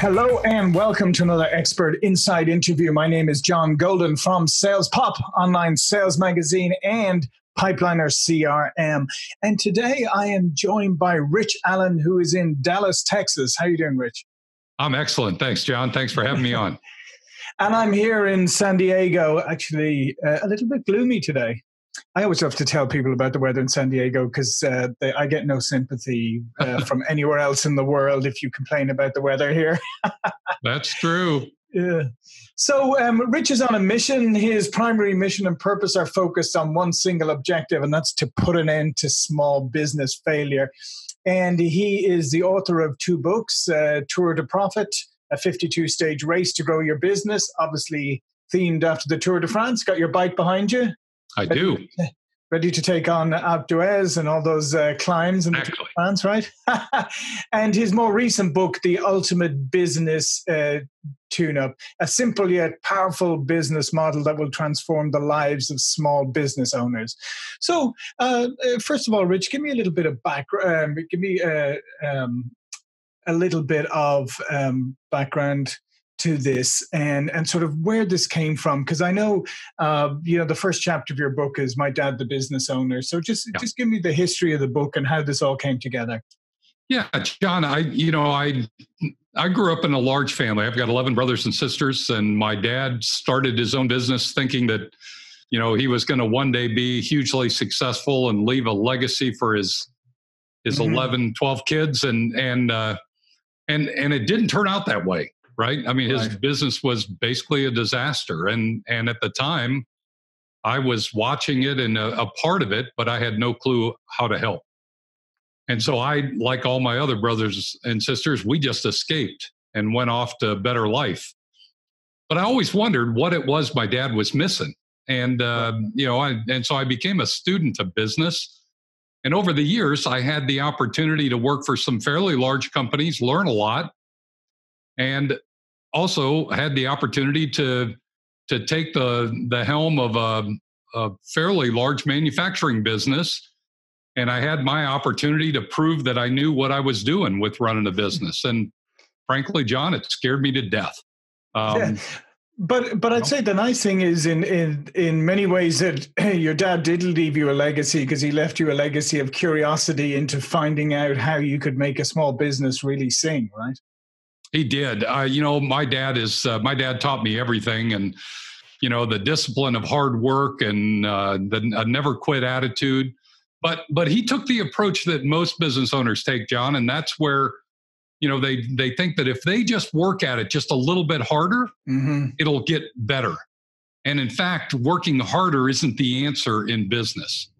Hello and welcome to another Expert Inside interview. My name is John Golden from Sales Pop, online sales magazine, and Pipeliner CRM. And today I am joined by Rich Allen, who is in Dallas, Texas. How are you doing, Rich? I'm excellent. Thanks, John. Thanks for having me on. And I'm here in San Diego, actually a little bit gloomy today. I always love to tell people about the weather in San Diego because I get no sympathy from anywhere else in the world if you complain about the weather here. That's true. Yeah. So Rich is on a mission. His primary mission and purpose are focused on one single objective, and that's to put an end to small business failure. And he is the author of two books, Tour de Profit, a 52-stage race to grow your business, obviously themed after the Tour de France. Got your bike behind you? I do. Ready to take on Alpe d'Huez and all those climbs and exactly. Plans, right? And his more recent book, The Ultimate Business Tune-Up, a simple yet powerful business model that will transform the lives of small business owners. So, first of all, Rich, give me a little bit of background. Give me a little bit of background to this and sort of where this came from, because I know the first chapter of your book is My Dad the Business Owner, so just give me the history of the book and how this all came together. Yeah, John, I grew up in a large family. I've got 11 brothers and sisters, and my dad started his own business thinking that he was going to one day be hugely successful and leave a legacy for his 12 kids, and it didn't turn out that way. Right. I mean, his business was basically a disaster. And at the time, I was watching it and a part of it, but I had no clue how to help. And so I, like all my other brothers and sisters, we just escaped and went off to a better life. But I always wondered what it was my dad was missing. And, so I became a student of business. And over the years, I had the opportunity to work for some fairly large companies, learn a lot, and also had the opportunity to take the helm of a fairly large manufacturing business. And I had my opportunity to prove that I knew what I was doing with running a business. And frankly, John, it scared me to death. But I'd say the nice thing is in many ways that your dad did leave you a legacy, because he left you a legacy of curiosity into finding out how you could make a small business really sing, right? He did. My dad taught me everything, and, the discipline of hard work and the never quit attitude. But he took the approach that most business owners take, John, and that's where, they think that if they just work at it just a little bit harder, it'll get better. And in fact, working harder isn't the answer in business.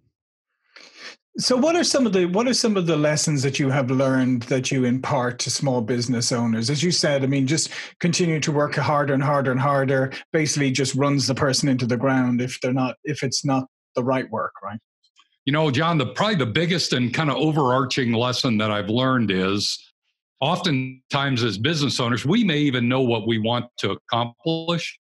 So what are some of the lessons that you have learned that you impart to small business owners? As you said, I mean, just continue to work harder and harder and harder basically just runs the person into the ground if it's not the right work, right? John, probably the biggest and kind of overarching lesson that I've learned is oftentimes as business owners, we may even know what we want to accomplish,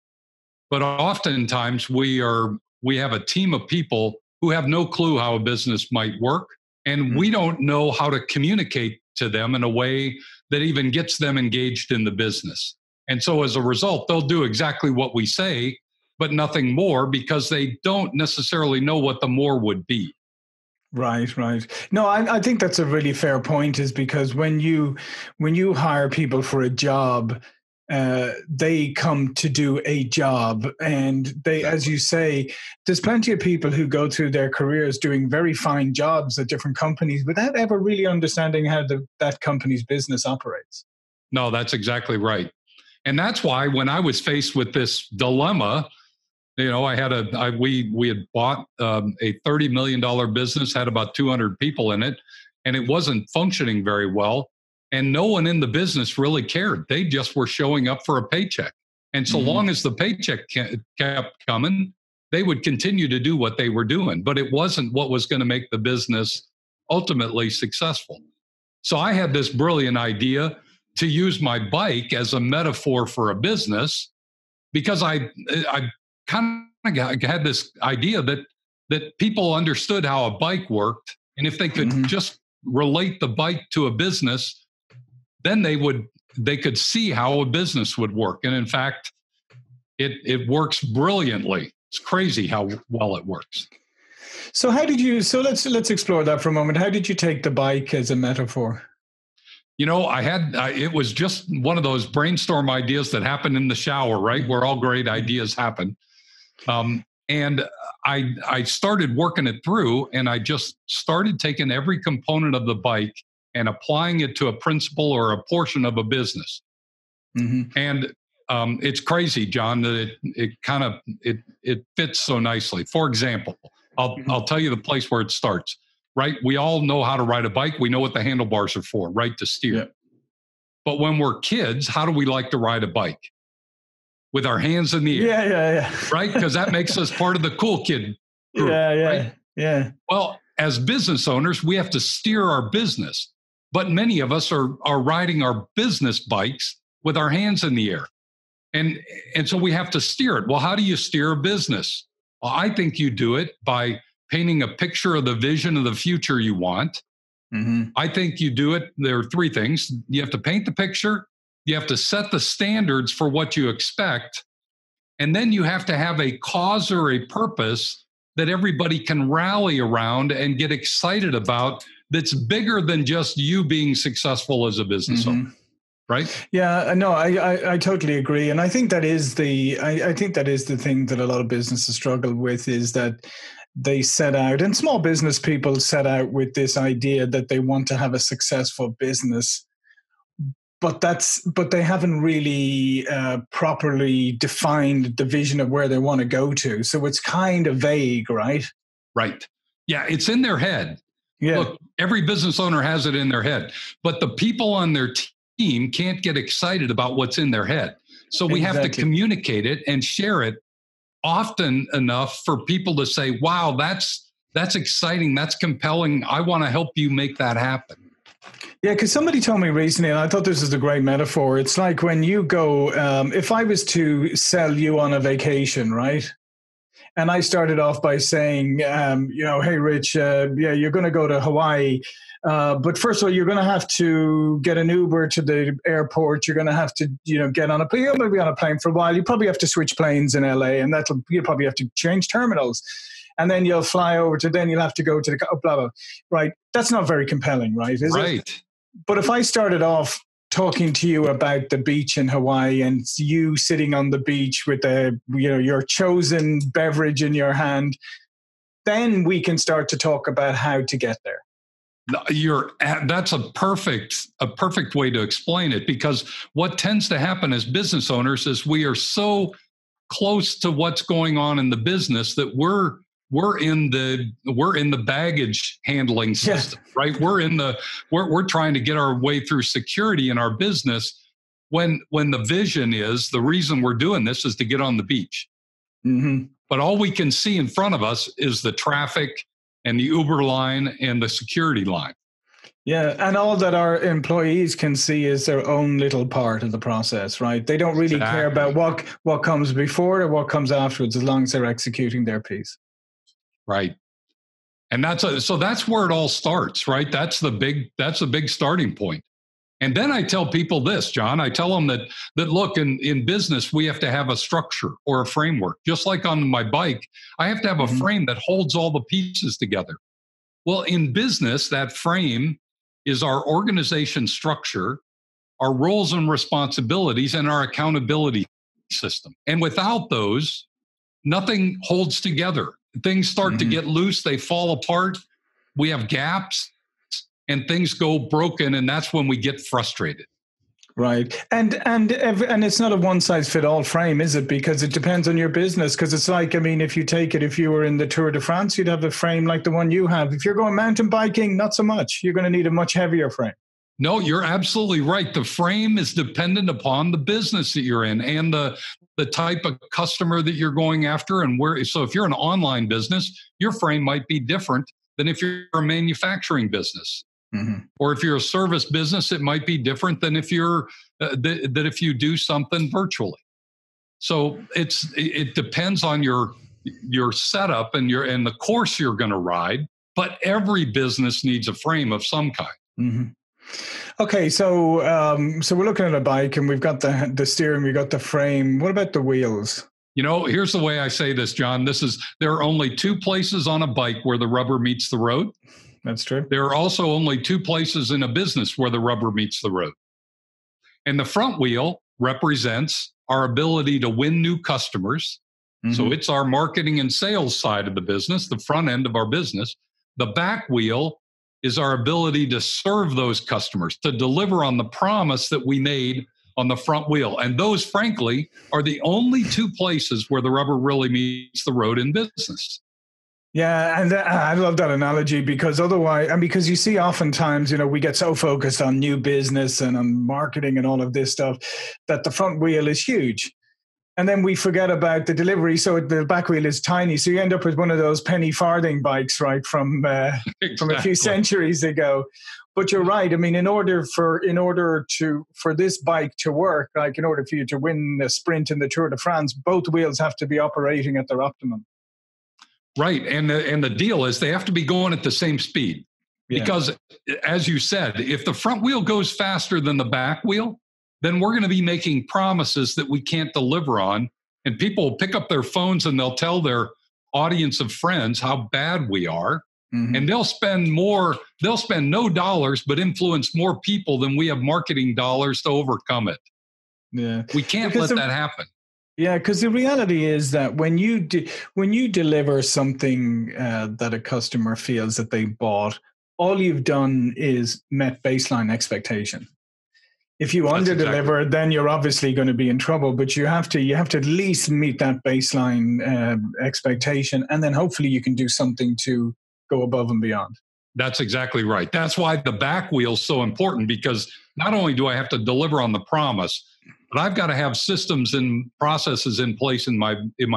but oftentimes we have a team of people who have no clue how a business might work. And we don't know how to communicate to them in a way that even gets them engaged in the business. And so as a result, they'll do exactly what we say, but nothing more, because they don't necessarily know what the more would be. Right, right. No, I think that's a really fair point, is because when you hire people for a job, they come to do a job, and they, as you say, there's plenty of people who go through their careers doing very fine jobs at different companies without ever really understanding how that company's business operates. No, that's exactly right. And that's why when I was faced with this dilemma, we had bought a $30 million business, had about 200 people in it, and it wasn't functioning very well. And no one in the business really cared. They just were showing up for a paycheck. And so long as the paycheck kept coming, they would continue to do what they were doing. But it wasn't what was going to make the business ultimately successful. So I had this brilliant idea to use my bike as a metaphor for a business, because I kind of had this idea that people understood how a bike worked. And if they could just relate the bike to a business, then they would they could see how a business would work. And in fact, it works brilliantly. It's crazy how well it works. So how did you, let's explore that for a moment. How did you take the bike as a metaphor? You know, it was just one of those brainstorm ideas that happened in the shower, right? Where all great ideas happen. And I started working it through, and I just started taking every component of the bike and applying it to a principle or a portion of a business. Mm-hmm. And it's crazy, John, that it fits so nicely. For example, I'll tell you the place where it starts, right? We all know how to ride a bike. We know what the handlebars are for, right? To steer. Yeah. But when we're kids, how do we like to ride a bike? With our hands in the air. Yeah. Right? Because that makes us part of the cool kid group. Yeah. Right? Yeah. Well, as business owners, we have to steer our business. But many of us are riding our business bikes with our hands in the air. And so we have to steer it. Well, how do you steer a business? Well, I think you do it by painting a picture of the vision of the future you want. Mm-hmm. I think you do it. There are three things. You have to paint the picture. You have to set the standards for what you expect. And then you have to have a cause or a purpose that everybody can rally around and get excited about that's bigger than just you being successful as a business mm-hmm. owner. Right? Yeah, no, I totally agree. And I think that is the thing that a lot of businesses struggle with, is that they set out, and small business people set out with this idea that they want to have a successful business. But they haven't really properly defined the vision of where they want to go to. So it's kind of vague, right? Right. Yeah, it's in their head. Yeah. Look, every business owner has it in their head. But the people on their team can't get excited about what's in their head. So we exactly. have to communicate it and share it often enough for people to say, wow, that's exciting. That's compelling. I want to help you make that happen. Yeah, because somebody told me recently, and I thought this is a great metaphor. It's like when you go, if I was to sell you on a vacation, right? And I started off by saying, hey, Rich, you're going to go to Hawaii. But first of all, you're going to have to get an Uber to the airport. You're going to have to, get on a plane. You'll be on a plane for a while. You probably have to switch planes in LA, and you'll probably have to change terminals. And then you'll fly over to, then you'll have to go to the blah, blah, right? That's not very compelling, right? Is right. It? But if I started off talking to you about the beach in Hawaii and you sitting on the beach with your chosen beverage in your hand, then we can start to talk about how to get there. That's a perfect way to explain it, because what tends to happen as business owners is we are so close to what's going on in the business that we're in the baggage handling system, yeah. right? We're trying to get our way through security in our business when the vision is, the reason we're doing this is to get on the beach. Mm-hmm. But all we can see in front of us is the traffic and the Uber line and the security line. Yeah. And all that our employees can see is their own little part of the process, right? They don't really exactly. care about what comes before or what comes afterwards, as long as they're executing their piece. Right. And so that's where it all starts, right? That's the big starting point. And then I tell people this, John, I tell them that look, in business, we have to have a structure or a framework. Just like on my bike, I have to have a mm-hmm. frame that holds all the pieces together. Well, in business, that frame is our organization structure, our roles and responsibilities, and our accountability system. And without those, nothing holds together. Things start mm-hmm. to get loose. They fall apart. We have gaps and things go broken. And that's when we get frustrated. Right. And it's not a one size fit all frame, is it? Because it depends on your business. Because it's like, I mean, if you take it, if you were in the Tour de France, you'd have a frame like the one you have. If you're going mountain biking, not so much. You're going to need a much heavier frame. No, you're absolutely right. The frame is dependent upon the business that you're in and the type of customer that you're going after. And where. So if you're an online business, your frame might be different than if you're a manufacturing business. Mm-hmm. Or if you're a service business, it might be different than if you're that if you do something virtually. So it depends on your setup and the course you're going to ride. But every business needs a frame of some kind. Mm-hmm. Okay, so so we're looking at a bike and we've got the steering, we've got the frame. What about the wheels? You know, here's the way I say this, John. There are only two places on a bike where the rubber meets the road. That's true. There are also only two places in a business where the rubber meets the road. And the front wheel represents our ability to win new customers. Mm-hmm. So it's our marketing and sales side of the business, the front end of our business. The back wheel is our ability to serve those customers, to deliver on the promise that we made on the front wheel. And those, frankly, are the only two places where the rubber really meets the road in business. Yeah, and I love that analogy because otherwise, and because you see oftentimes, you know, we get so focused on new business and on marketing and all of this stuff that the front wheel is huge. And then we forget about the delivery, so the back wheel is tiny. So you end up with one of those penny farthing bikes, right, exactly. From a few centuries ago. But you're right. I mean, in order for this bike to work, like in order for you to win the sprint in the Tour de France, both wheels have to be operating at their optimum. Right, and the deal is they have to be going at the same speed, yeah. Because as you said, if the front wheel goes faster than the back wheel, then we're going to be making promises that we can't deliver on. And people will pick up their phones and they'll tell their audience of friends how bad we are. Mm-hmm. And they'll spend no dollars, but influence more people than we have marketing dollars to overcome it. Yeah, we can't let that happen. Yeah, because the reality is that when you deliver something that a customer feels that they bought, all you've done is met baseline expectation. If you under-deliver, exactly. Then you're obviously going to be in trouble. But you have to at least meet that baseline expectation, and then hopefully you can do something to go above and beyond. That's exactly right. That's why the back wheel is so important, because not only do I have to deliver on the promise, but I've got to have systems and processes in place in my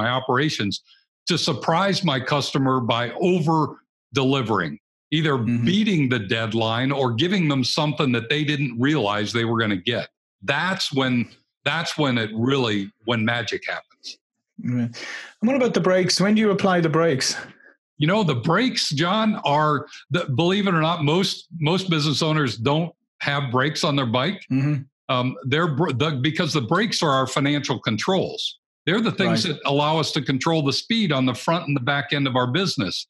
operations to surprise my customer by over-delivering. Either mm-hmm. beating the deadline or giving them something that they didn't realize they were going to get. That's when magic happens. Mm-hmm. And what about the brakes? When do you apply the brakes? You know, the brakes, John, believe it or not, most business owners don't have brakes on their bike. Mm-hmm. Because the brakes are our financial controls. They're the things right. that allow us to control the speed on the front and the back end of our business.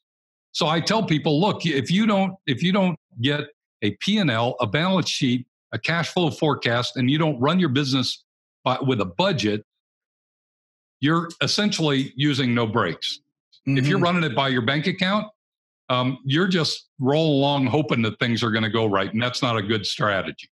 So I tell people, look, if you don't get a P&L, a balance sheet, a cash flow forecast, and you don't run your business with a budget, you're essentially using no brakes. Mm-hmm. If you're running it by your bank account, you're just roll along hoping that things are going to go right, and that's not a good strategy.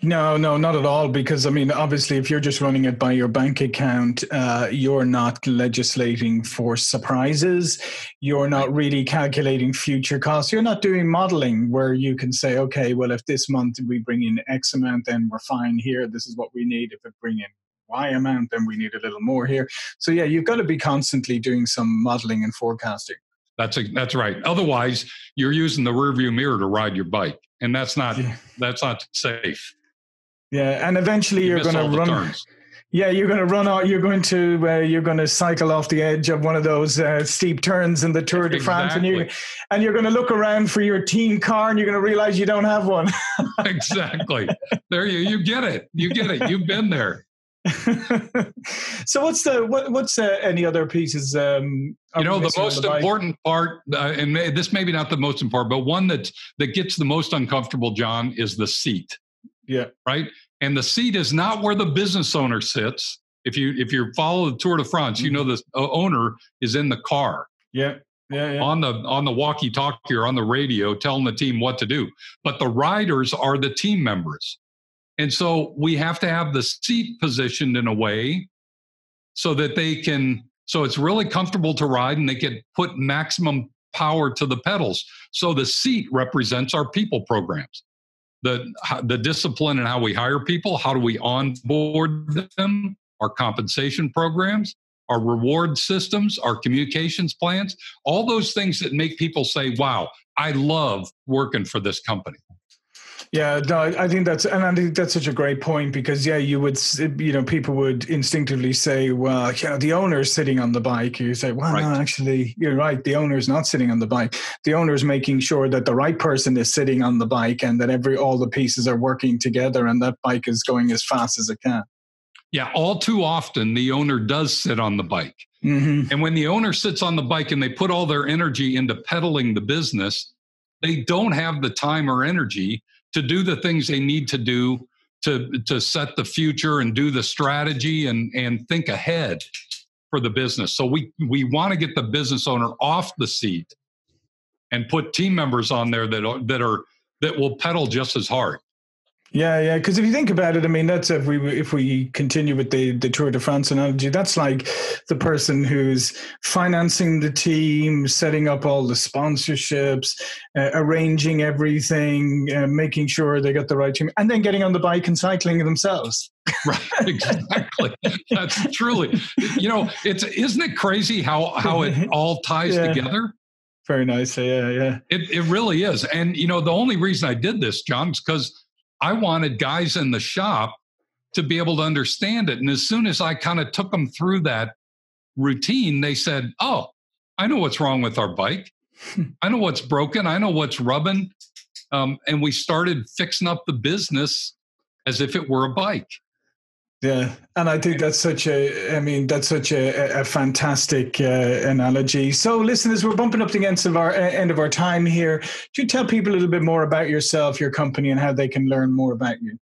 No, not at all. Because, I mean, obviously, if you're just running it by your bank account, you're not legislating for surprises. You're not really calculating future costs. You're not doing modeling where you can say, okay, well, if this month we bring in X amount, then we're fine here. This is what we need. If we bring in Y amount, then we need a little more here. So, yeah, you've got to be constantly doing some modeling and forecasting. That's right. Otherwise, you're using the rearview mirror to ride your bike, and that's not safe. Yeah, and eventually you're going to run. Yeah, you're going to run out. You're going to cycle off the edge of one of those steep turns in the Tour de France, exactly. and you're going to look around for your team car, and you're going to realize you don't have one. Exactly. There you get it. You get it. You've been there. So what's any other pieces? You know, the most important part, this may be not the most important, but one that gets the most uncomfortable, John, is the seat. Yeah. Right. And the seat is not where the business owner sits. If you follow the Tour de France, mm-hmm. you know the owner is in the car. Yeah. Yeah, yeah. On the walkie-talkie or on the radio, telling the team what to do. But the riders are the team members. And so we have to have the seat positioned in a way so that so it's really comfortable to ride and they can put maximum power to the pedals. So the seat represents our people programs, the discipline and how we hire people, how do we onboard them, our compensation programs, our reward systems, our communications plans, all those things that make people say, wow, I love working for this company. Yeah, no, I think that's such a great point, because you would, people would instinctively say, well, the owner's sitting on the bike. You say, well, right. No, actually, you're right. The owner's not sitting on the bike. The owner's making sure that the right person is sitting on the bike and that all the pieces are working together and that bike is going as fast as it can. Yeah, all too often the owner does sit on the bike. Mm-hmm. And when the owner sits on the bike and they put all their energy into peddling the business, they don't have the time or energy to do the things they need to do to set the future and do the strategy and think ahead for the business. So we want to get the business owner off the seat and put team members on there that will pedal just as hard. Yeah. Because if you think about it, I mean, that's if we continue with the Tour de France analogy, that's like the person who's financing the team, setting up all the sponsorships, arranging everything, making sure they got the right team, and then getting on the bike and cycling themselves. Right, exactly. That's truly, isn't it crazy how it all ties together? Very nice. Yeah. It really is. And, the only reason I did this, John, is because I wanted guys in the shop to be able to understand it. And as soon as I kind of took them through that routine, they said, oh, I know what's wrong with our bike. I know what's broken. I know what's rubbing. And we started fixing up the business as if it were a bike. Yeah. And I think that's such a fantastic analogy. So listeners, we're bumping up against our end of our time here. Could you tell people a little bit more about yourself, your company, and how they can learn more about you?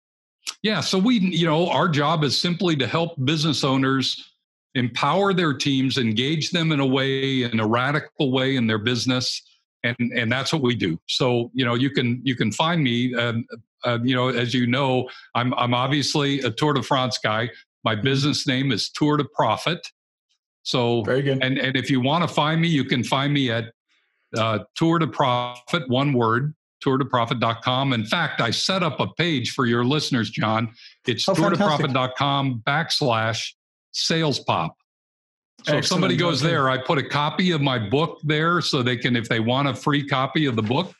Yeah. So we, our job is simply to help business owners empower their teams, engage them in a radical way in their business. And that's what we do. So, you can find me, as I'm obviously a Tour de France guy. My business name is Tour de Profit. So, very good. And if you want to find me, you can find me at Tour de Profit, one word, tourdeprofit.com. In fact, I set up a page for your listeners, John. It's tourdeprofit.com/Sales Pop. So excellent. If somebody goes there, I put a copy of my book there so they can, if they want a free copy of the book,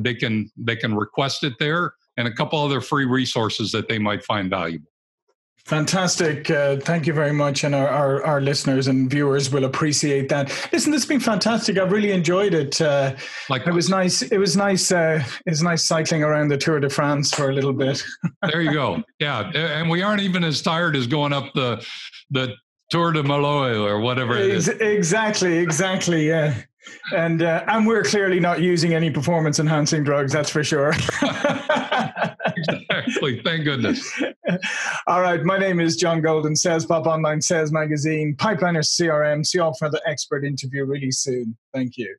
they can request it there, and a couple other free resources that they might find valuable. Fantastic. Thank you very much. And our listeners and viewers will appreciate that. Listen, this has been fantastic. I've really enjoyed it. It was nice. It was nice cycling around the Tour de France for a little bit. There you go. Yeah. And we aren't even as tired as going up the Tour de Malloy or whatever it is. Exactly. Yeah. And we're clearly not using any performance enhancing drugs. That's for sure. Exactly. Thank goodness. All right. My name is John Golden, Sales Pop Online Sales Magazine, Pipeliner CRM. See you all for the expert interview really soon. Thank you.